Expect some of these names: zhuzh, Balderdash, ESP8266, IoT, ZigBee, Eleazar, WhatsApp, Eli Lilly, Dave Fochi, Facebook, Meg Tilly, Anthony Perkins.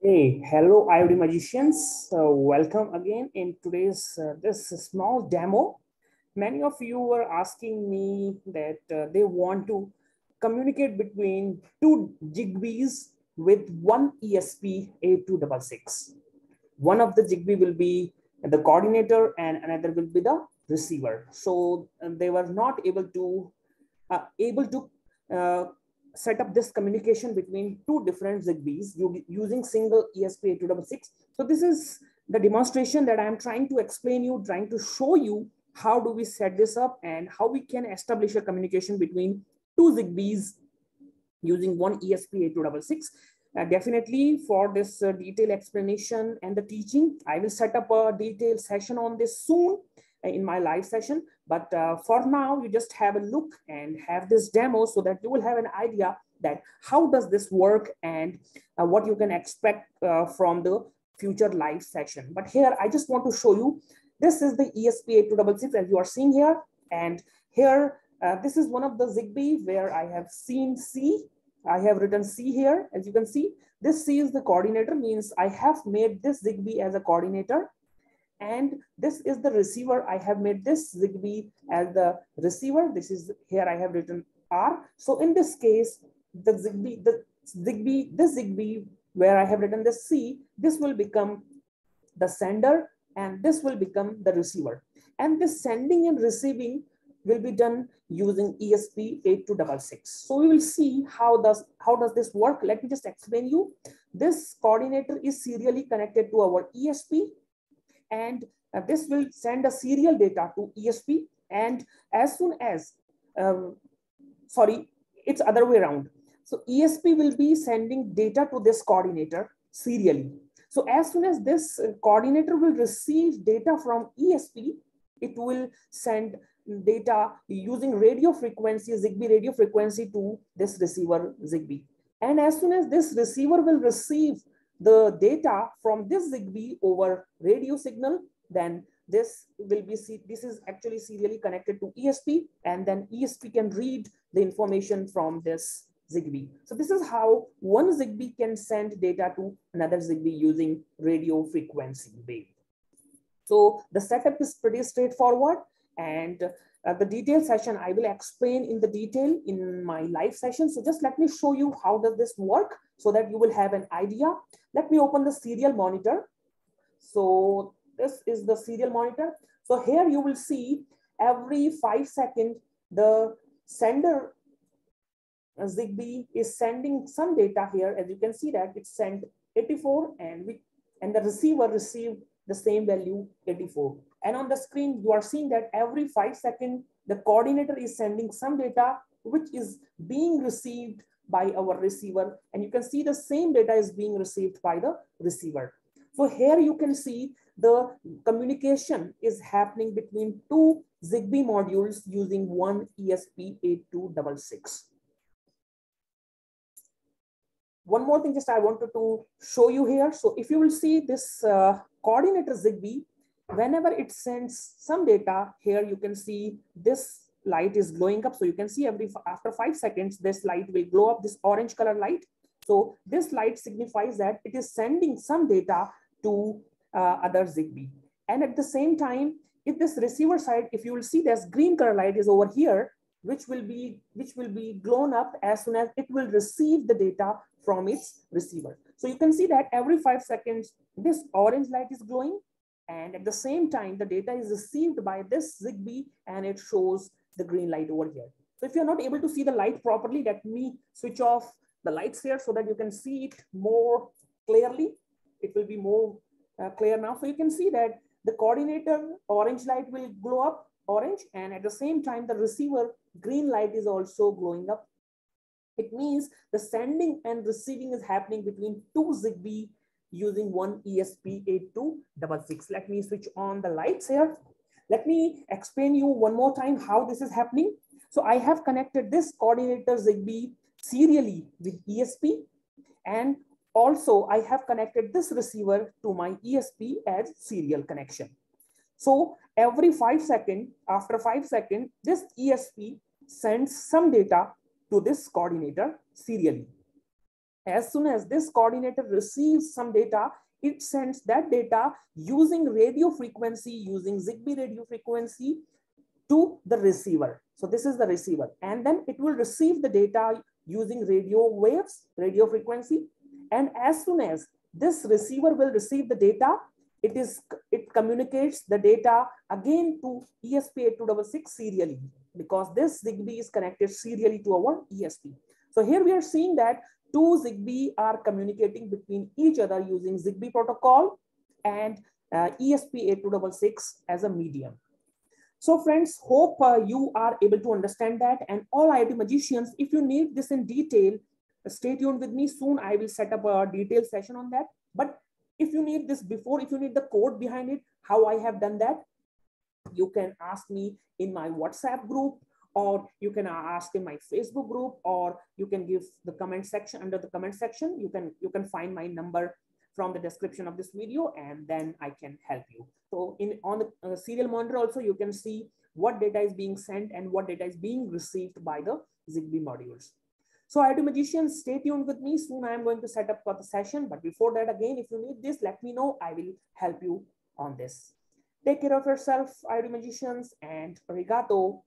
Hey, hello IoT magicians. Welcome again in today's this small demo. Many of you were asking me that they want to communicate between two ZigBees with one ESP8266. One of the ZigBee will be the coordinator and another will be the receiver. So they were not able to set up this communication between two different ZigBees using single ESP8266. So this is the demonstration that I'm trying to explain you, trying to show you how do we set this up and how we can establish a communication between two ZigBees using one ESP8266. Definitely for this detailed explanation and the teaching, I will set up a detailed session on this soon in my live session. But for now, you just have a look and have this demo so that you will have an idea that how does this work and what you can expect from the future live session. But here, I just want to show you, this is the ESP8266 as you are seeing here. And here, this is one of the ZigBee where I have seen C. I have written C here, as you can see. This C is the coordinator, means I have made this ZigBee as a coordinator. And this is the receiver. I have made this ZigBee as the receiver. This is here I have written R. So in this case, this ZigBee where I have written the C, this will become the sender and this will become the receiver. And this sending and receiving will be done using ESP8266. So we will see how does this work. Let me just explain you. This coordinator is serially connected to our ESP. And this will send a serial data to ESP. And as soon as, sorry, it's other way around. So ESP will be sending data to this coordinator serially. So as soon as this coordinator will receive data from ESP, it will send data using radio frequency, ZigBee radio frequency to this receiver ZigBee. And as soon as this receiver will receive the data from this ZigBee over radio signal, then this is actually serially connected to ESP, and then ESP can read the information from this ZigBee. So this is how one ZigBee can send data to another ZigBee using radio frequency wave. So the setup is pretty straightforward, and the detailed session I will explain in the detail in my live session. So just let me show you how does this work so that you will have an idea. Let me open the serial monitor. So this is the serial monitor. So here you will see every 5 seconds, the sender ZigBee is sending some data here. As you can see that it sent 84 and the receiver received the same value 84. And on the screen, you are seeing that every 5 seconds, the coordinator is sending some data which is being received by our receiver. And you can see the same data is being received by the receiver. So here you can see the communication is happening between two ZigBee modules using one ESP8266. One more thing just I wanted to show you here. So if you will see this coordinator ZigBee, whenever it sends some data, here you can see this light is glowing up. So you can see after 5 seconds, this light will glow up, this orange color light. So this light signifies that it is sending some data to other ZigBee. And at the same time, if this receiver side, if you will see this green color light is over here, which will be blown up as soon as it will receive the data from its receiver. So you can see that every 5 seconds, this orange light is glowing. And at the same time, the data is received by this ZigBee and it shows the green light over here. So if you're not able to see the light properly, let me switch off the lights here so that you can see it more clearly. It will be more clear now. So you can see that the coordinator orange light will glow up orange, and at the same time, the receiver green light is also glowing up. It means the sending and receiving is happening between two ZigBee using one ESP8266. Let me switch on the lights here. Let me explain you one more time how this is happening. So I have connected this coordinator ZigBee serially with ESP, and also I have connected this receiver to my ESP as serial connection. So every 5 seconds, after 5 seconds, this ESP sends some data to this coordinator serially. As soon as this coordinator receives some data, it sends that data using radio frequency, using ZigBee radio frequency to the receiver. So this is the receiver, and then it will receive the data using radio waves, radio frequency. And as soon as this receiver will receive the data, it communicates the data again to ESP8266 serially, because this ZigBee is connected serially to our ESP. So here we are seeing that two ZigBee are communicating between each other using ZigBee protocol and ESP8266 as a medium. So friends, hope you are able to understand that. And all IoT magicians, if you need this in detail, stay tuned with me. Soon I will set up a detailed session on that. But if you need this before, if you need the code behind it, how I have done that, you can ask me in my WhatsApp group, or you can ask in my Facebook group, or you can give the comment section, under the comment section, you can find my number from the description of this video, and then I can help you. So on the serial monitor also, you can see what data is being sent and what data is being received by the ZigBee modules. So IoT magicians, stay tuned with me. Soon I am going to set up for the session, but before that, again, if you need this, let me know. I will help you on this. Take care of yourself, IoT magicians, and arigato.